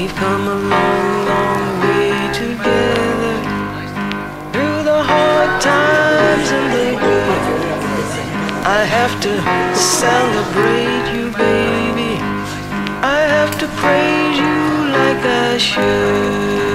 We've come a long, long way together, through the hard times and the good. I have to celebrate you, baby. I have to praise you like I should.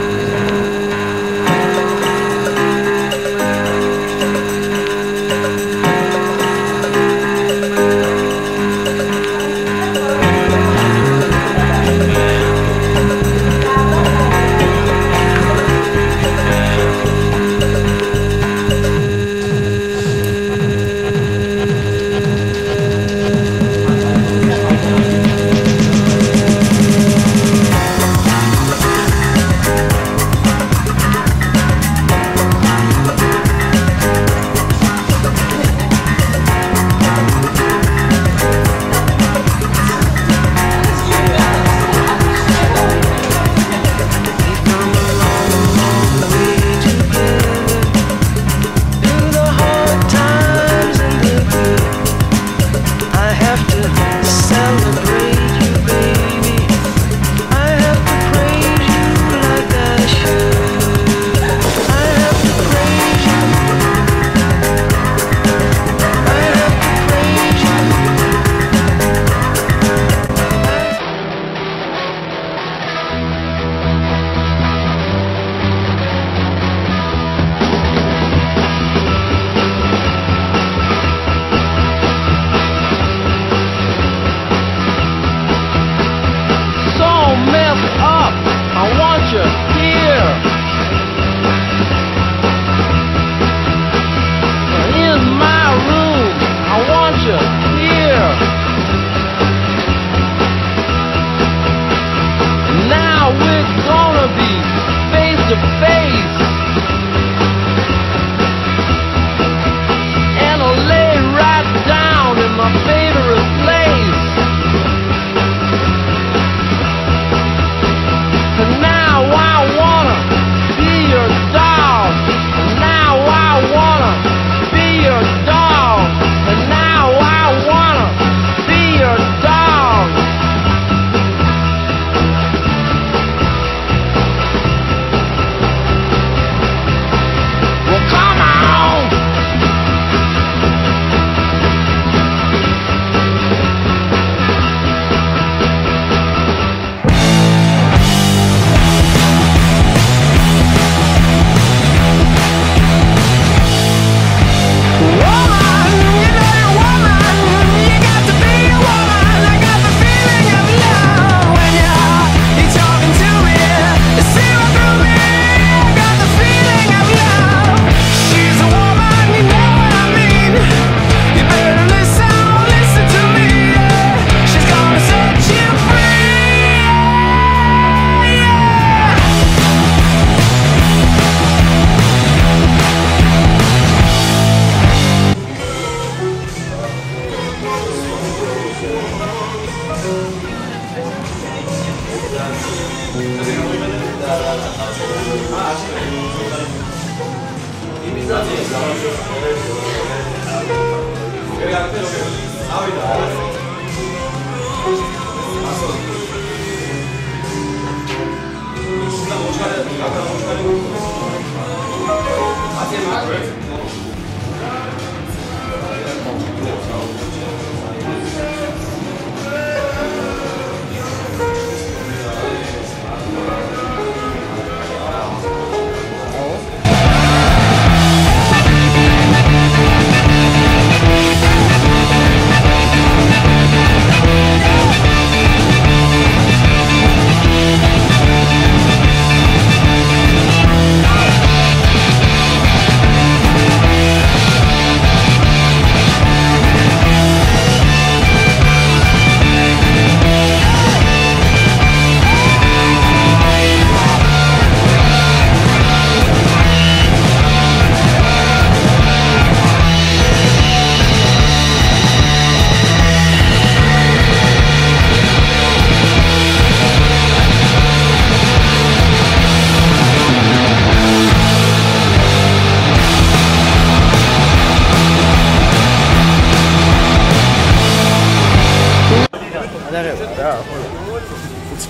It's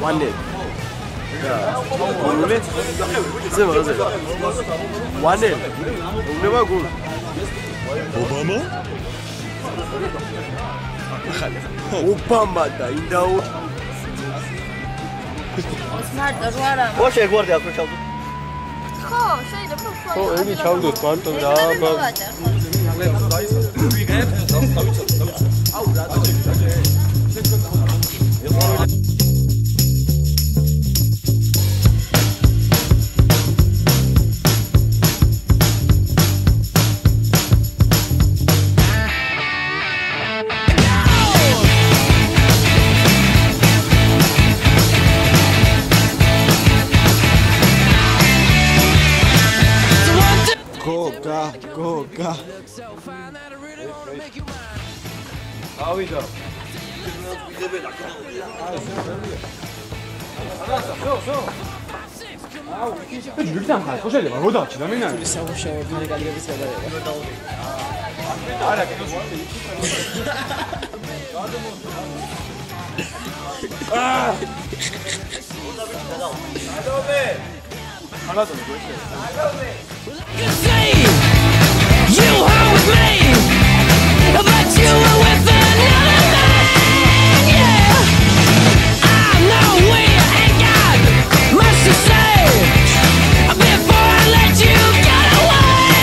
One day. Yeah. Umre? Same as it. One day. Umre was good. Obama? Obama da indao. Smart darwara. Hoş ekvar diye akşam. Ko, şey de çok. Ko, evi çaldı. Pantol da. Go. How we go? I love it. You hung with me, but you were with another man, yeah. I know we ain't got much to say before I let you get away,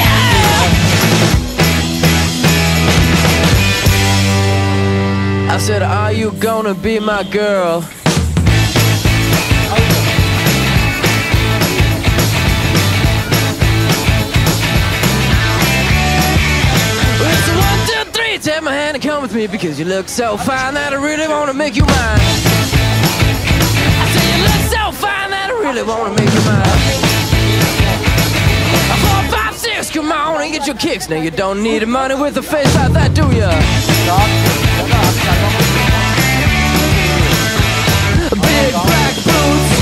yeah. I said, are you gonna be my girl? Take my hand and come with me, because you look so fine that I really want to make you mine. I say you look so fine that I really want to make you mine. 4, 5, 6, come on and get your kicks. Now you don't need money with a face like that, do ya? Big black boots,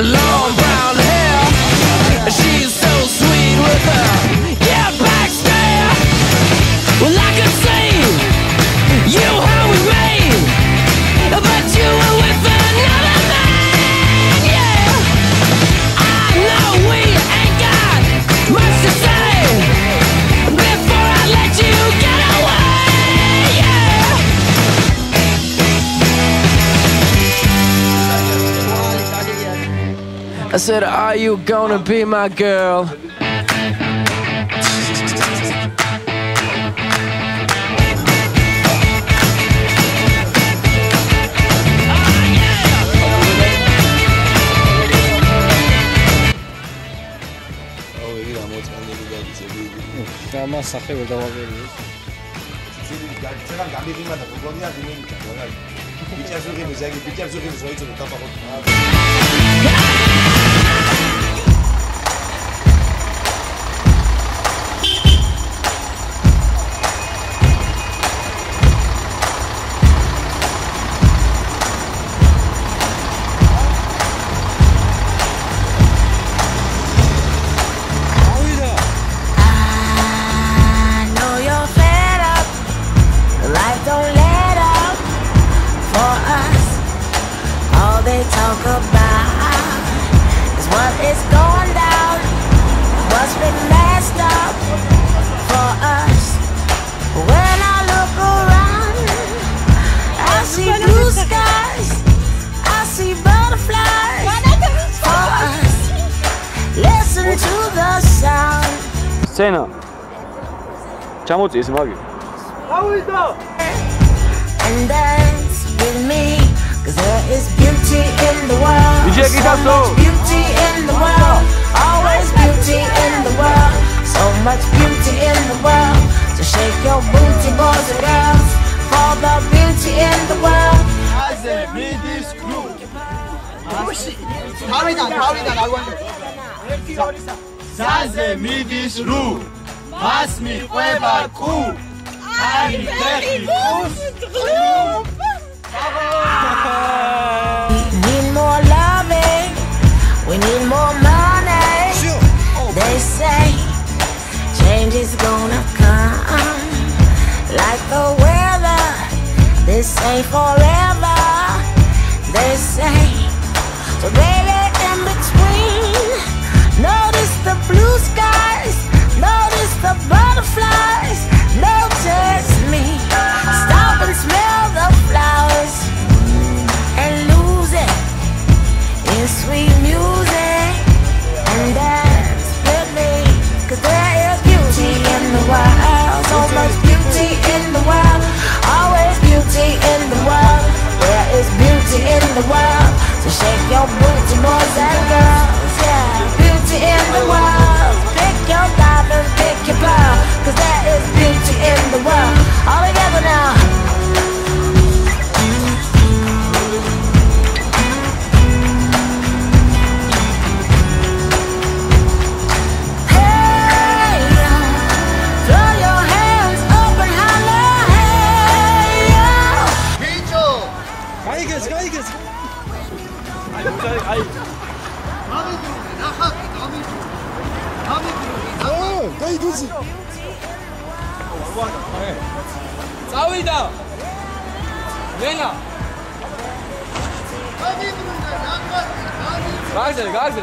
long brown hair. She's so sweet with her, yeah, back stare. Well, I could say you hung with me, but you were with another man, yeah. I know we ain't got much to say before I let you get away, yeah. I said, are you gonna be my girl? Ama saklı bir devam ediyor. Lena, Chamot is magic. How is that? And dance with me, cause there is beauty in the world. So much beauty in the world. Always beauty in the world. So much beauty in the world. So shake your booty, boys and girls, for the beauty in the world. I said, be this crew. How is that? I wonder. Zaze mi dişru, mas mi hueva ku, ani teki kus dru. We need more loving, we need more money. They say change is gonna come, like the weather. This ain't forever. they say. So they lay in between. Notice the blue skies, notice the butterflies, notice me. Stop and smell the flowers and lose it in sweet music, and dance with me, 'cause there is beauty in the wild. So much beauty in the wild, always beauty in the wild. There is beauty in the wild, so shake your booty, boys and girls, yeah. Beauty in the wild, pick your vibe and pick your pile, 'cause there is beauty in the wild. All together now. Zavida, Lena, Gazi,